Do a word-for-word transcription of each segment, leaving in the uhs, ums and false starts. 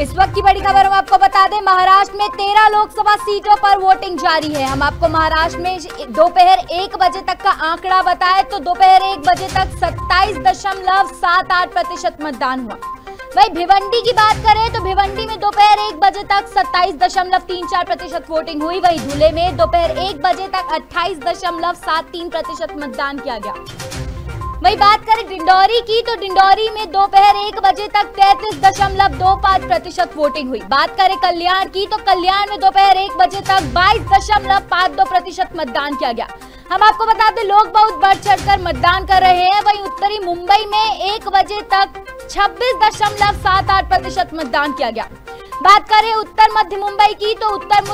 इस वक्त की बड़ी खबर हम आपको बता दें, महाराष्ट्र में तेरह लोकसभा सीटों पर वोटिंग जारी है। हम आपको महाराष्ट्र में दोपहर एक बजे तक का आंकड़ा बताएं तो दोपहर एक बजे तक सत्ताईस दशमलव सात आठ प्रतिशत मतदान हुआ। वही भिवंडी की बात करें तो भिवंडी में दोपहर एक बजे तक सत्ताईस दशमलव तीन चार प्रतिशत वोटिंग हुई। वही धुले में दोपहर एक बजे तक अट्ठाईस दशमलव सात तीन प्रतिशत मतदान किया गया। वही बात करें डिंडौरी की तो डिंडौरी में दोपहर एक बजे तक तैतीस दशमलव दो पाँच प्रतिशत वोटिंग हुई। बात करें कल्याण की तो कल्याण में दोपहर एक बजे तक बाईस दशमलव पाँच दो प्रतिशत मतदान किया गया। हम आपको बता दें लोग बहुत बढ़ चढ़कर मतदान कर रहे हैं। वही उत्तरी मुंबई में एक बजे तक छब्बीस दशमलव सात आठ प्रतिशत मतदान किया गया। बात करें उत्तर मध्य मुंबई की तो उत्तर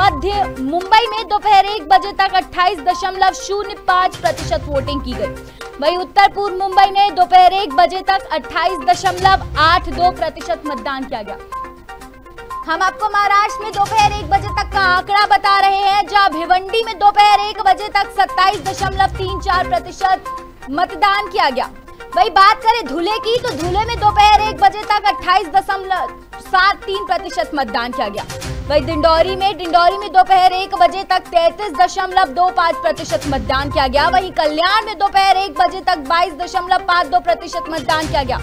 मध्य मुंबई में दोपहर एक बजे तक अट्ठाईस दशमलव शून्य पाँच प्रतिशत वोटिंग की गई। वहीं उत्तर पूर्व मुंबई में दोपहर एक बजे तक अट्ठाईस दशमलव आठ दो प्रतिशत मतदान किया गया। हम आपको महाराष्ट्र में दोपहर एक बजे तक का आंकड़ा बता रहे हैं, जहां भिवंडी में दोपहर एक बजे तक सत्ताईस दशमलव तीन चार प्रतिशत मतदान किया गया। वही बात करें धुले की तो धुले में दोपहर एक बजे तक अट्ठाईस दशमलव सात तीन प्रतिशत मतदान किया गया। वही डिंडौरी में डिंडौरी में दोपहर एक बजे तक तैतीस दशमलव दो पाँच प्रतिशत मतदान किया गया। वही कल्याण में दोपहर एक बजे तक बाईस दशमलव पाँच दो प्रतिशत मतदान किया गया।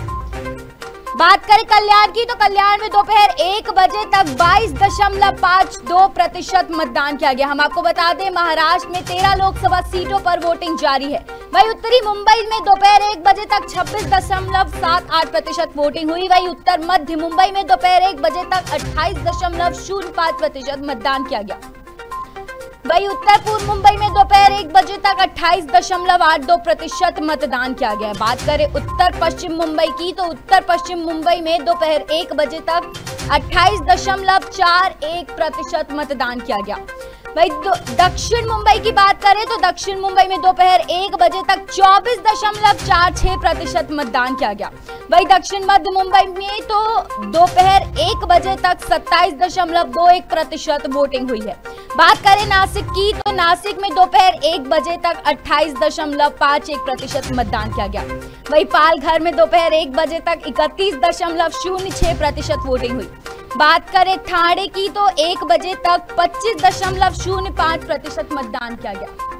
बात करें कल्याण की तो कल्याण में दोपहर एक बजे तक बाईस दशमलव पाँच दो प्रतिशत मतदान किया गया। हम आपको बता दें महाराष्ट्र में तेरह लोकसभा सीटों पर वोटिंग जारी है। वही उत्तरी मुंबई में दोपहर एक बजे तक छब्बीस दशमलव सात आठ प्रतिशत वोटिंग हुई। वही उत्तर मध्य मुंबई में दोपहर एक बजे तक अट्ठाईस दशमलव शून्य पाँच प्रतिशत मतदान किया गया। वही उत्तर पूर्व मुंबई में दोपहर एक बजे तक अट्ठाईस दशमलव आठ दो प्रतिशत मतदान किया गया। बात करें उत्तर पश्चिम मुंबई की तो उत्तर पश्चिम मुंबई में दोपहर एक बजे तक अट्ठाईस दशमलव चार एक प्रतिशत मतदान किया गया। वही दक्षिण मुंबई की बात करें तो दक्षिण मुंबई में दोपहर एक बजे तक चौबीस दशमलव चार छह प्रतिशत मतदान किया गया। वही दक्षिण मध्य मुंबई में तो दोपहर एक बजे तक सत्ताईस दशमलव दो एक प्रतिशत वोटिंग हुई है। बात करें नासिक की तो नासिक में दोपहर एक बजे तक अट्ठाईस दशमलव पाँच एक प्रतिशत मतदान किया गया। वही पालघर में दोपहर एक बजे तक इकतीस दशमलव शून्य छह प्रतिशत वोटिंग हुई। बात करें ठाणे की तो एक बजे तक पच्चीस दशमलव शून्य पाँच प्रतिशत मतदान किया गया।